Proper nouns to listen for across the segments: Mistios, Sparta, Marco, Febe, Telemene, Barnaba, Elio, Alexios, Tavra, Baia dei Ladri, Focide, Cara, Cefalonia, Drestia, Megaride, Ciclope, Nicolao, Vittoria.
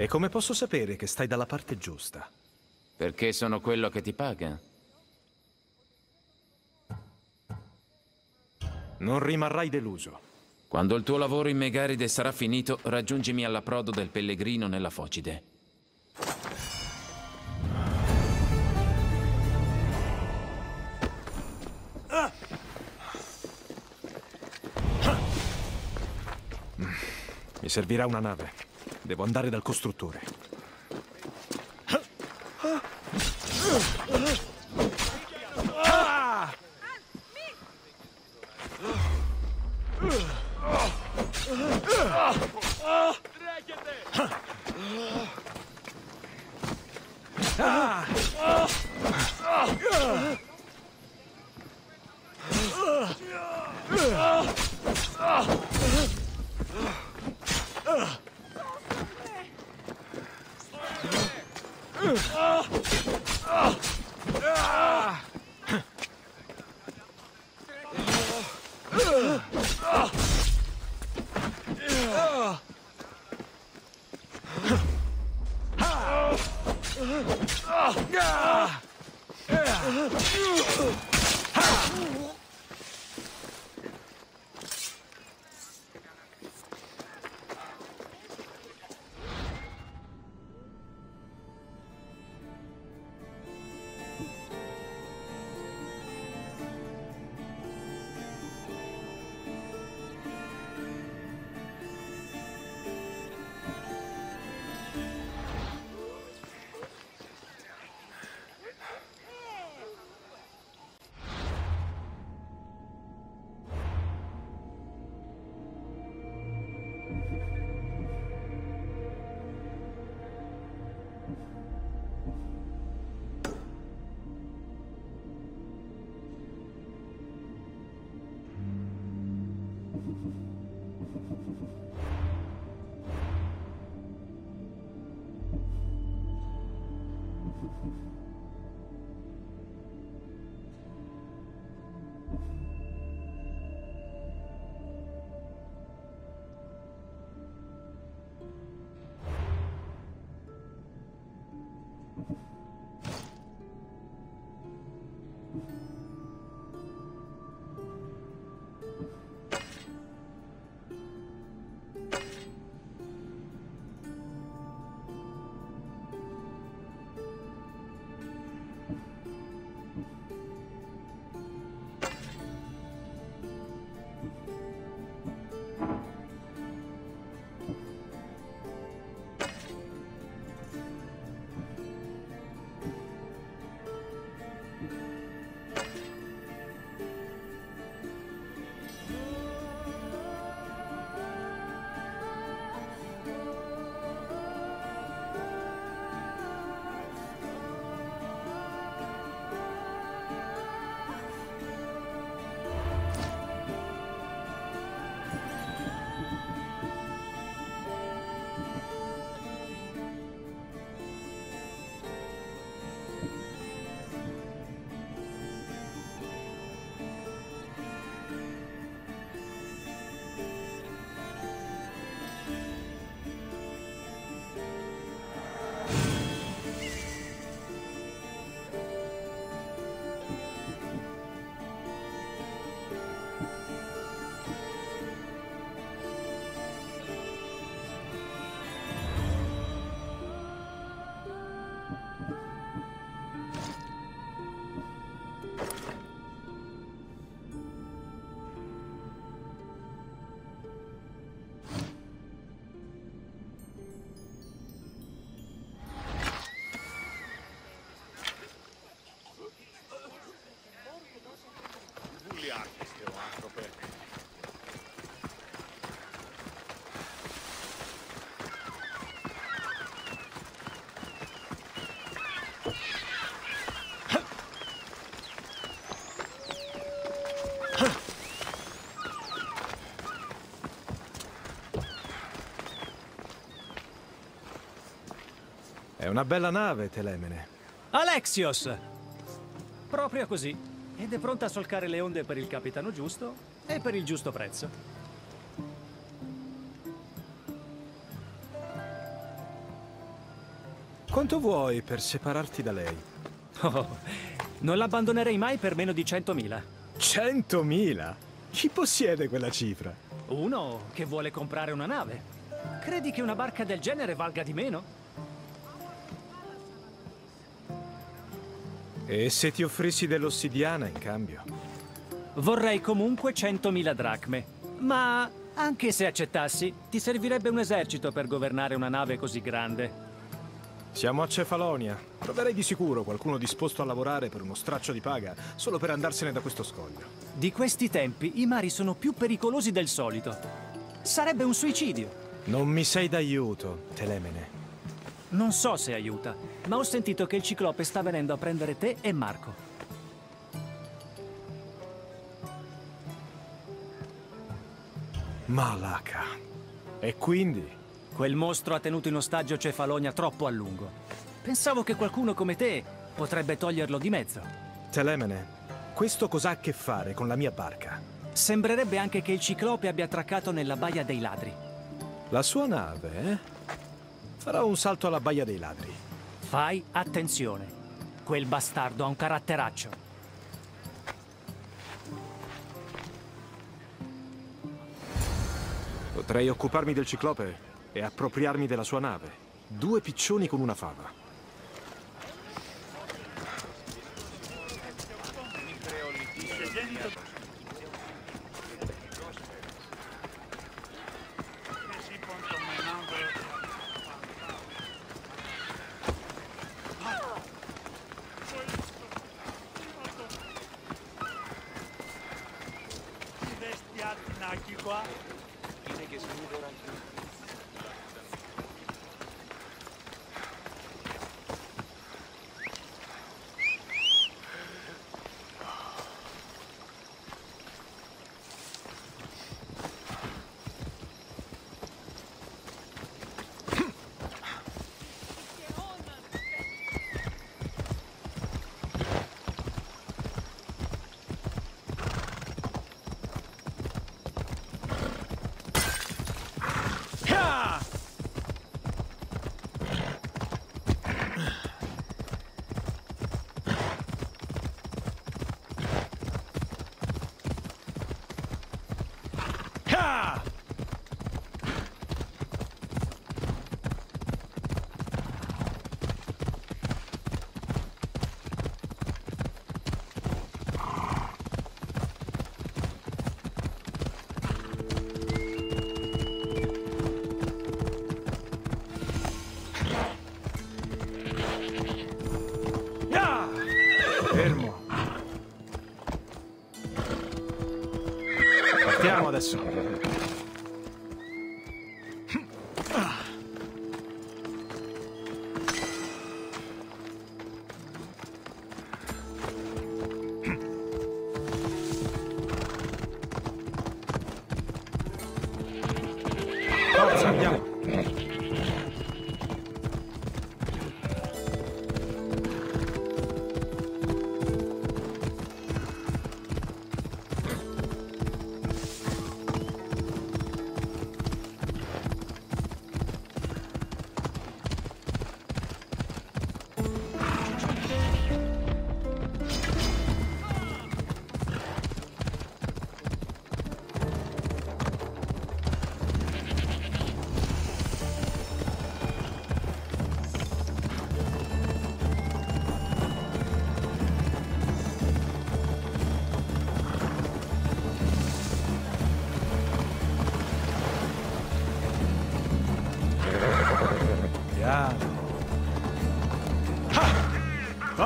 E come posso sapere che stai dalla parte giusta? Perché sono quello che ti paga. Non rimarrai deluso. Quando il tuo lavoro in Megaride sarà finito, raggiungimi all'approdo del pellegrino nella Focide. Mi servirà una nave. Devo andare dal costruttore. È una bella nave, Telemene. Alexios! Proprio così. ed è pronta a solcare le onde per il capitano giusto e per il giusto prezzo. Quanto vuoi per separarti da lei? Oh, non l'abbandonerei mai per meno di 100.000. 100.000? Chi possiede quella cifra? Uno che vuole comprare una nave. Credi che una barca del genere valga di meno? E se ti offrissi dell'ossidiana in cambio? Vorrei comunque 100.000 dracme, ma anche se accettassi, ti servirebbe un esercito per governare una nave così grande. Siamo a Cefalonia. Troverei di sicuro qualcuno disposto a lavorare per uno straccio di paga, solo per andarsene da questo scoglio. Di questi tempi i mari sono più pericolosi del solito. Sarebbe un suicidio. Non mi sei d'aiuto, Telemene. Non so se aiuta, ma ho sentito che il Ciclope sta venendo a prendere te e Marco. Malaka. E quindi? Quel mostro ha tenuto in ostaggio Cefalonia troppo a lungo. Pensavo che qualcuno come te potrebbe toglierlo di mezzo. Telemene, questo cos'ha a che fare con la mia barca? Sembrerebbe anche che il Ciclope abbia attraccato nella Baia dei Ladri. La sua nave, eh? Farò un salto alla Baia dei Ladri. Fai attenzione. Quel bastardo ha un caratteraccio. Potrei occuparmi del Ciclope e appropriarmi della sua nave. Due piccioni con una fava.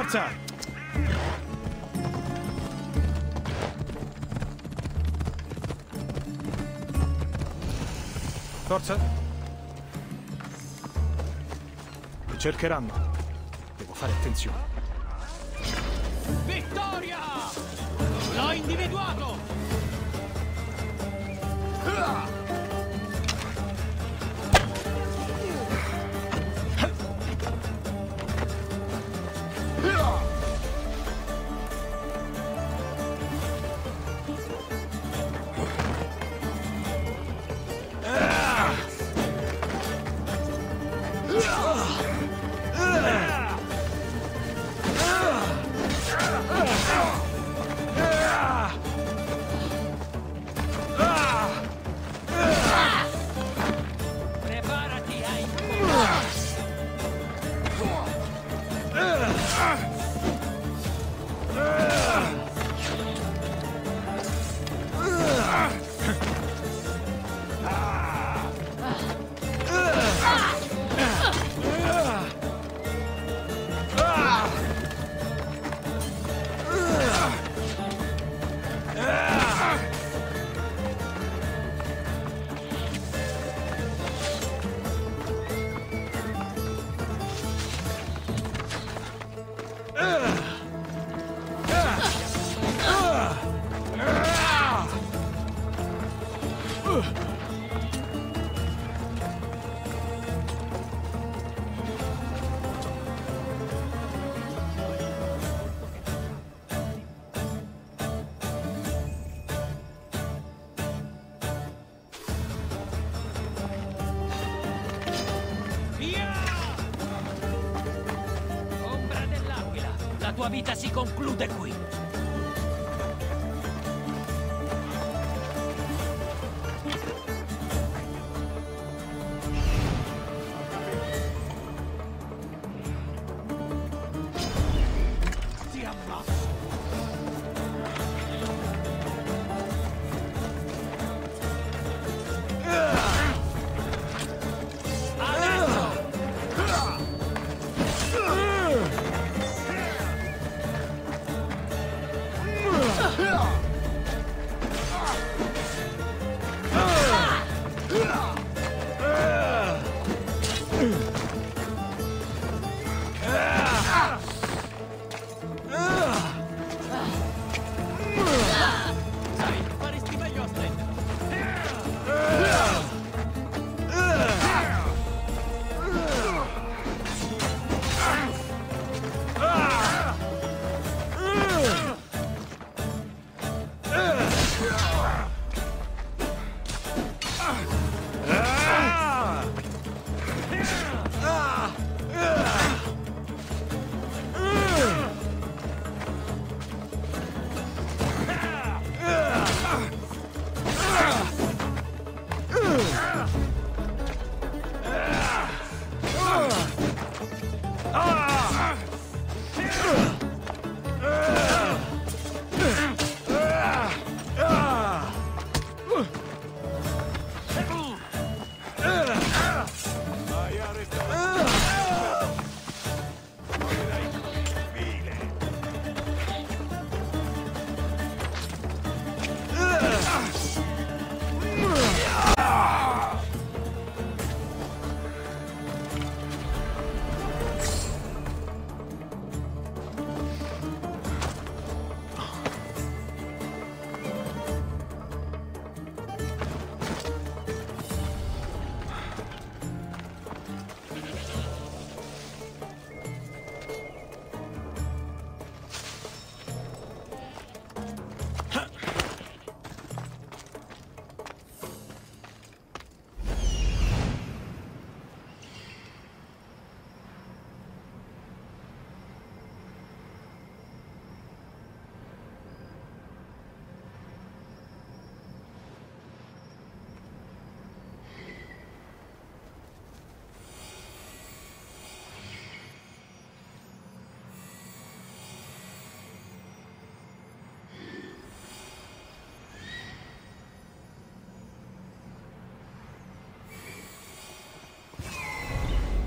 Forza, andiamo. Forza! Mi cercheranno. Devo fare attenzione. Vittoria! L'ho individuato! La tua vita si conclude qui. Ti ammasso.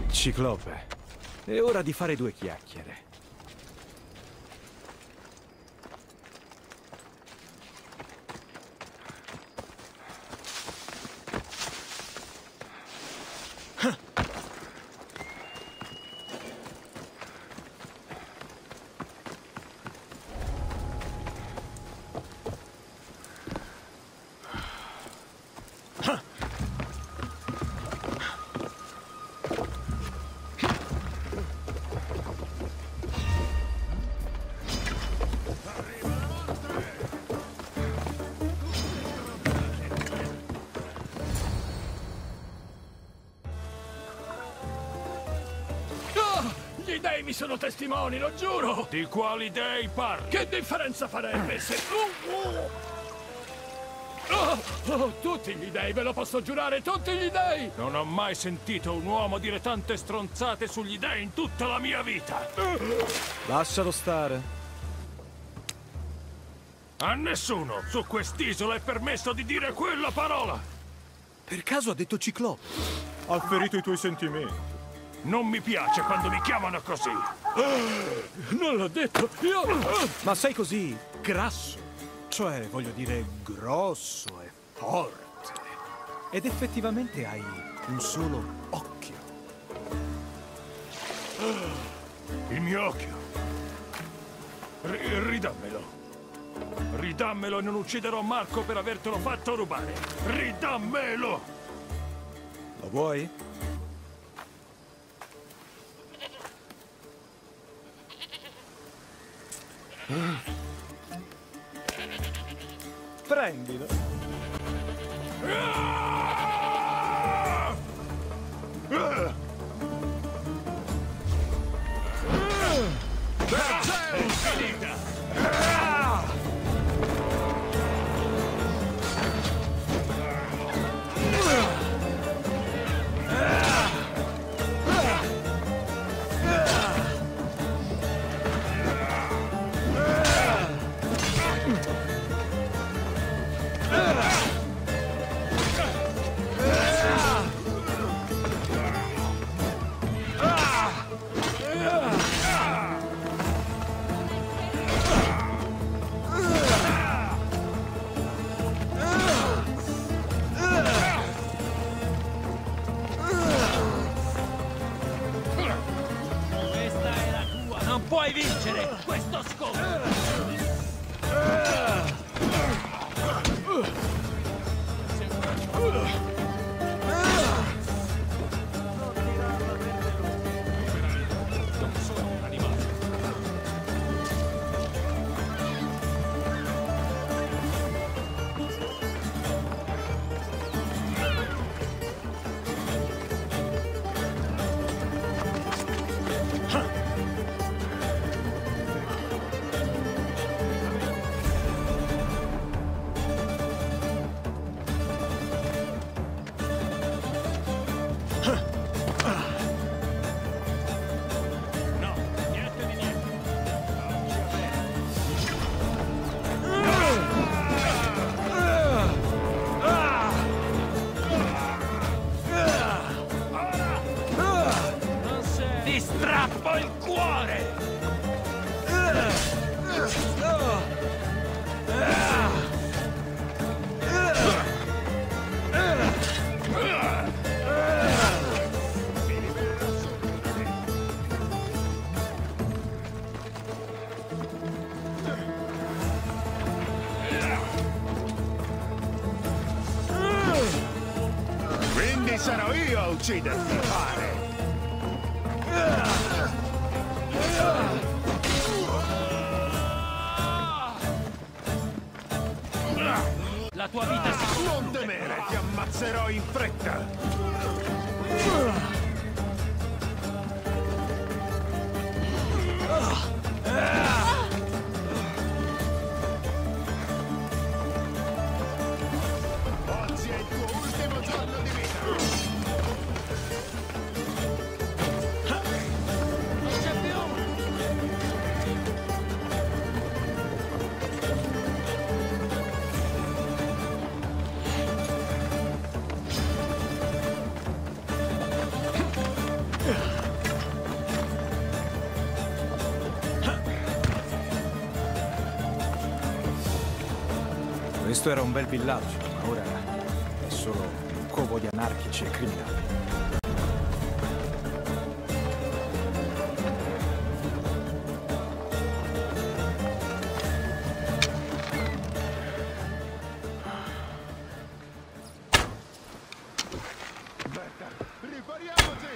Ciclope, è ora di fare due chiacchiere. Mi sono testimoni, lo giuro! Di quali dei parli? Che differenza farebbe se... tutti gli dei, ve lo posso giurare, tutti gli dei! Non ho mai sentito un uomo dire tante stronzate sugli dei in tutta la mia vita! Lascialo stare. A nessuno su quest'isola è permesso di dire quella parola! Per caso ha detto Ciclope? Ha ferito i tuoi sentimenti. Non mi piace quando mi chiamano così. Non l'ho detto, io... Ma sei così grasso. Cioè, voglio dire, grosso e forte. Ed effettivamente hai un solo occhio. Il mio occhio. Ridammelo. Ridammelo e non ucciderò Marco per avertelo fatto rubare. Ridammelo! Lo vuoi? Prendilo. Sarò io a ucciderti, pare! La tua vita si... Non temere, ti ammazzerò in fretta! Questo era un bel villaggio, ma ora è solo un covo di anarchici e criminali. Aspetta, ripariamoci!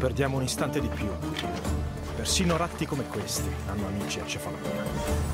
Perdiamo un istante di più. Persino ratti come questi hanno amici a Cefalonia.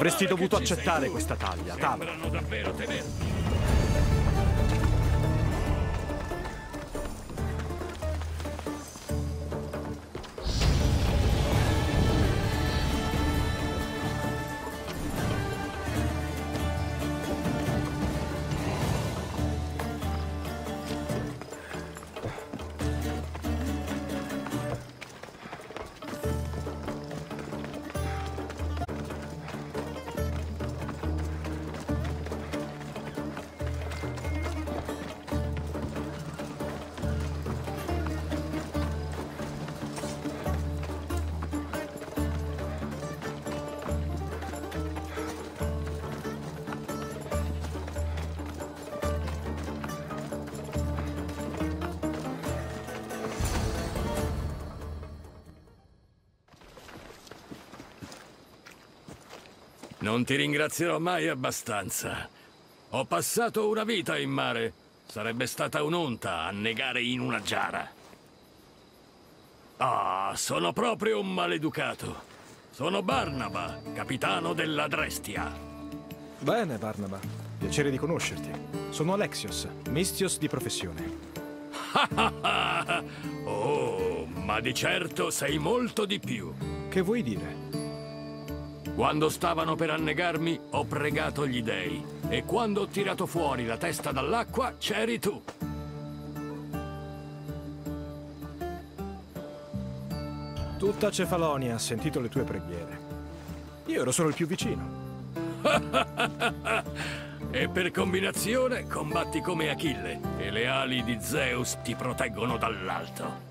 Avresti dovuto accettare questa taglia, Tavra. Non ti ringrazierò mai abbastanza. Ho passato una vita in mare. Sarebbe stata un'onta annegare in una giara. Ah, sono proprio un maleducato. Sono Barnaba, capitano della Drestia. Bene, Barnaba. Piacere di conoscerti. Sono Alexios, Mistios di professione. Oh, ma di certo sei molto di più. Che vuoi dire? Quando stavano per annegarmi, ho pregato gli dèi. E quando ho tirato fuori la testa dall'acqua, c'eri tu. Tutta Cefalonia ha sentito le tue preghiere. Io ero solo il più vicino. E per combinazione, combatti come Achille. E le ali di Zeus ti proteggono dall'alto.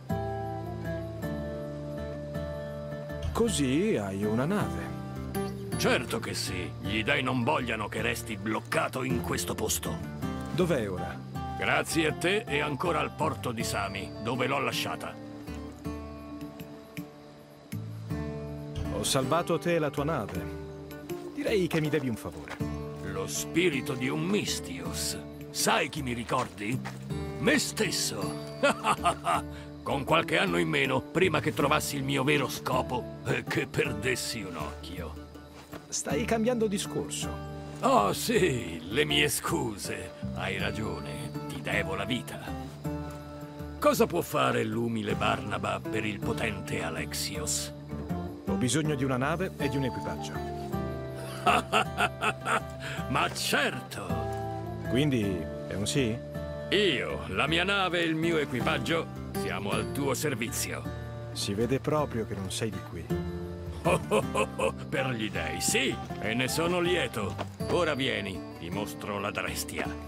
Così hai una nave. Certo che sì. Gli dèi non vogliano che resti bloccato in questo posto. Dov'è ora? Grazie a te è ancora al porto di Sami, dove l'ho lasciata. Ho salvato te e la tua nave. Direi che mi devi un favore. Lo spirito di un Mistios. Sai chi mi ricordi? Me stesso. Con qualche anno in meno, prima che trovassi il mio vero scopo e che perdessi un occhio. Stai cambiando discorso. Oh sì, le mie scuse. Hai ragione, ti devo la vita. Cosa può fare l'umile Barnaba per il potente Alexios? Ho bisogno di una nave e di un equipaggio. Ma certo! Quindi è un sì? Io, la mia nave e il mio equipaggio siamo al tuo servizio. Si vede proprio che non sei di qui. Per gli dèi, sì, e ne sono lieto. Ora vieni, ti mostro la Drestia.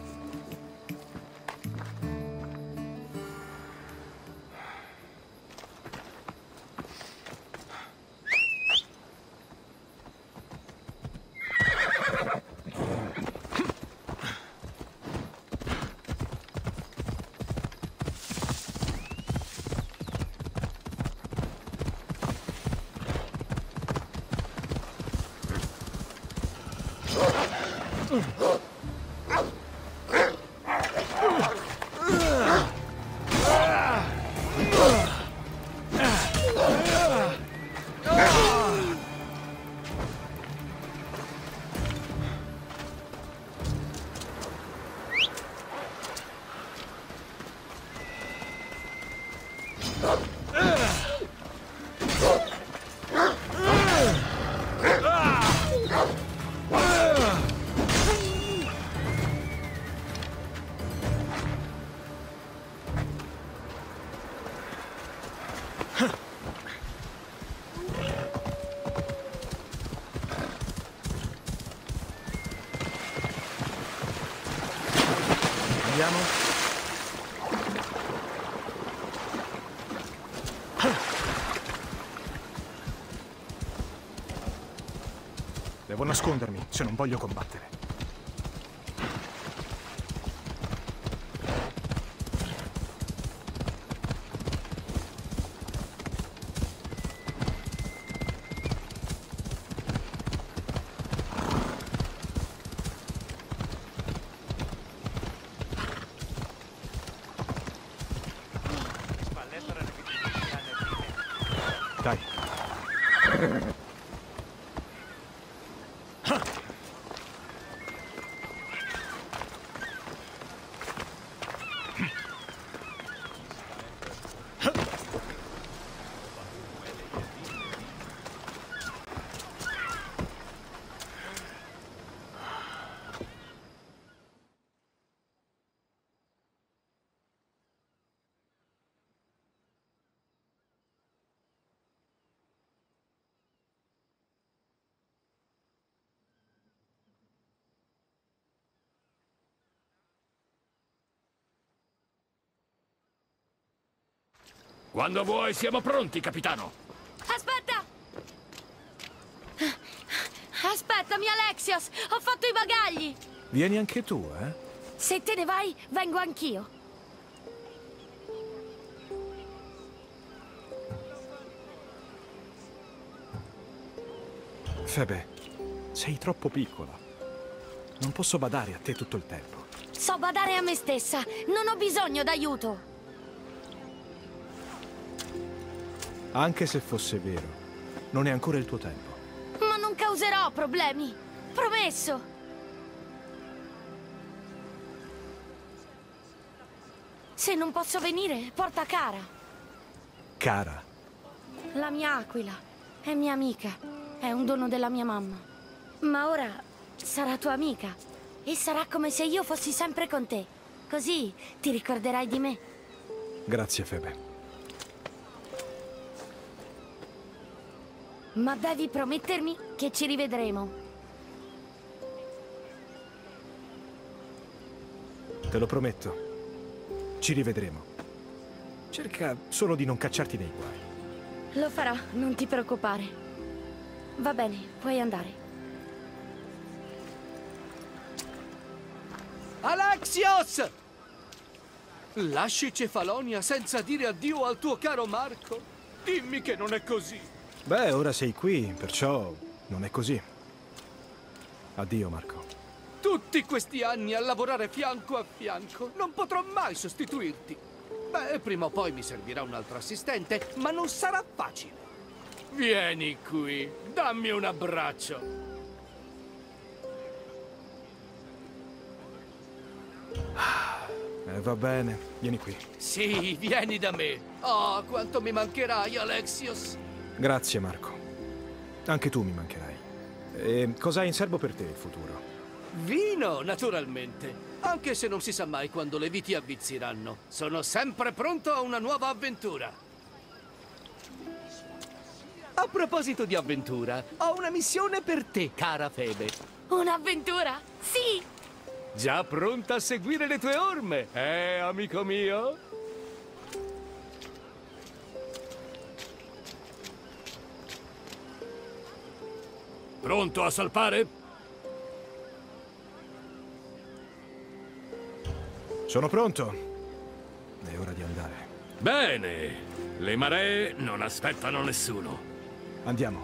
Devo nascondermi se non voglio combattere. Dai. Quando vuoi siamo pronti, capitano. Aspetta! Aspettami, Alexios! Ho fatto i bagagli! Vieni anche tu, eh? Se te ne vai, vengo anch'io. Febe, sei troppo piccola. Non posso badare a te tutto il tempo. So badare a me stessa. Non ho bisogno d'aiuto. Anche se fosse vero, non è ancora il tuo tempo. Ma non causerò problemi. Promesso. Se non posso venire, porta Cara. Cara? La mia aquila. È mia amica. È un dono della mia mamma. Ma ora sarà tua amica. E sarà come se io fossi sempre con te. Così ti ricorderai di me. Grazie, Febe. Ma devi promettermi che ci rivedremo. Te lo prometto. Ci rivedremo. Cerca solo di non cacciarti nei guai. Lo farò, non ti preoccupare. Va bene, puoi andare. Alexios! Lasci Cefalonia senza dire addio al tuo caro Marco? Dimmi che non è così. Beh, ora sei qui, perciò non è così. Addio, Marco. Tutti questi anni a lavorare fianco a fianco, non potrò mai sostituirti. Beh, prima o poi mi servirà un altro assistente, ma non sarà facile. Vieni qui, dammi un abbraccio. Va bene, vieni qui. Sì, vieni da me. Oh, quanto mi mancherai, Alexios. Grazie, Marco. Anche tu mi mancherai. E cosa hai in serbo per te il futuro? Vino, naturalmente. Anche se non si sa mai quando le viti avvizziranno. Sono sempre pronto a una nuova avventura. A proposito di avventura, ho una missione per te, cara Febe. Un'avventura? Sì! Già pronta a seguire le tue orme, amico mio? Pronto a salpare? Sono pronto. È ora di andare. Bene! Le maree non aspettano nessuno. Andiamo.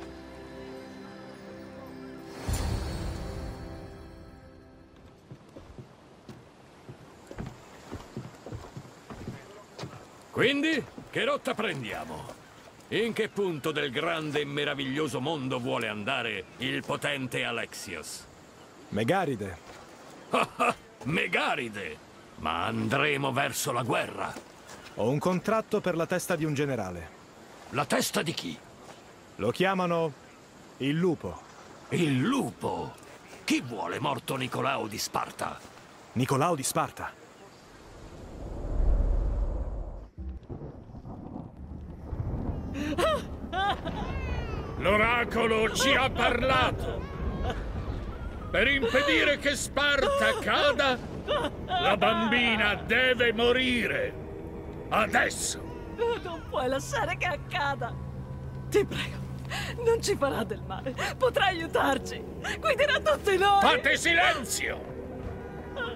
Quindi, che rotta prendiamo? In che punto del grande e meraviglioso mondo vuole andare il potente Alexios? Megaride. Megaride! Ma andremo verso la guerra. Ho un contratto per la testa di un generale. La testa di chi? Lo chiamano il lupo. Il lupo? Chi vuole morto Nicolao di Sparta? Nicolao di Sparta. L'oracolo ci ha parlato. Per impedire che Sparta cada, la bambina deve morire. Adesso. Non puoi lasciare che accada. Ti prego. Non ci farà del male, potrà aiutarci, guiderà tutti noi! Fate silenzio! No!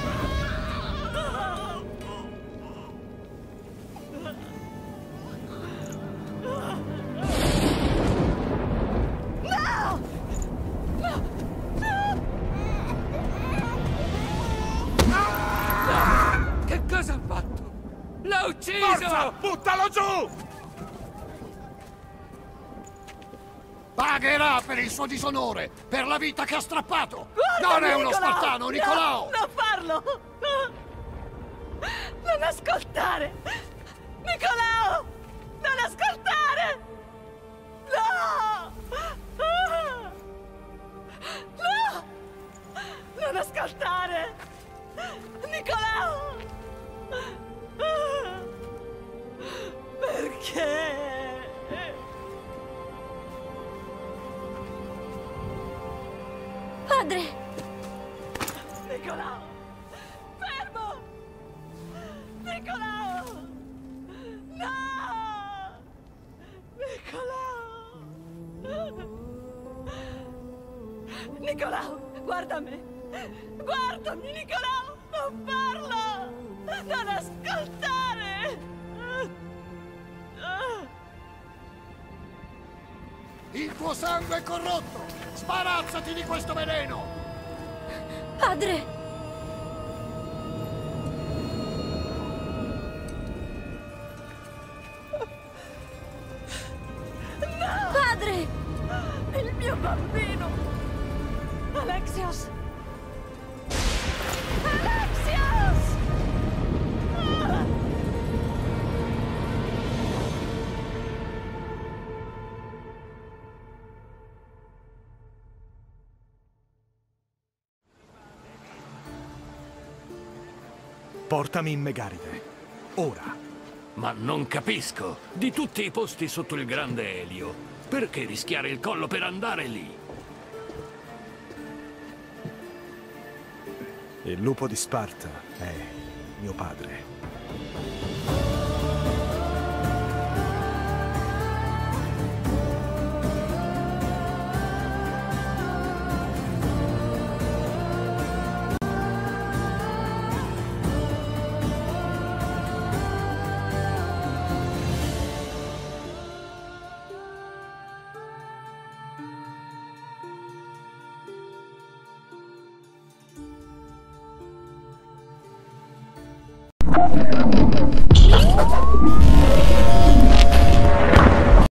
Cosa ha fatto? L'ha ucciso! Forza! Buttalo giù! Pagherà per il suo disonore, per la vita che ha strappato! Guarda, non è uno spartano, Nicolao! No, non farlo! No. Non ascoltare! Nicolao! Non ascoltare! No! No! Non ascoltare! Nicolao! Perché? Padre! Nicolao! Fermo! Nicolao! No! Nicolao! Nicolao, guarda me! Guardami, Nicolao! Non parla! Non ascoltare! Il tuo sangue è corrotto! Sbarazzati di questo veleno! Padre! No! Padre! Il mio bambino! Alexios! Alexios! Ah! Portami in Megaride, ora. Ma non capisco. Di tutti i posti sotto il grande Elio, perché rischiare il collo per andare lì? Il lupo di Sparta è mio padre.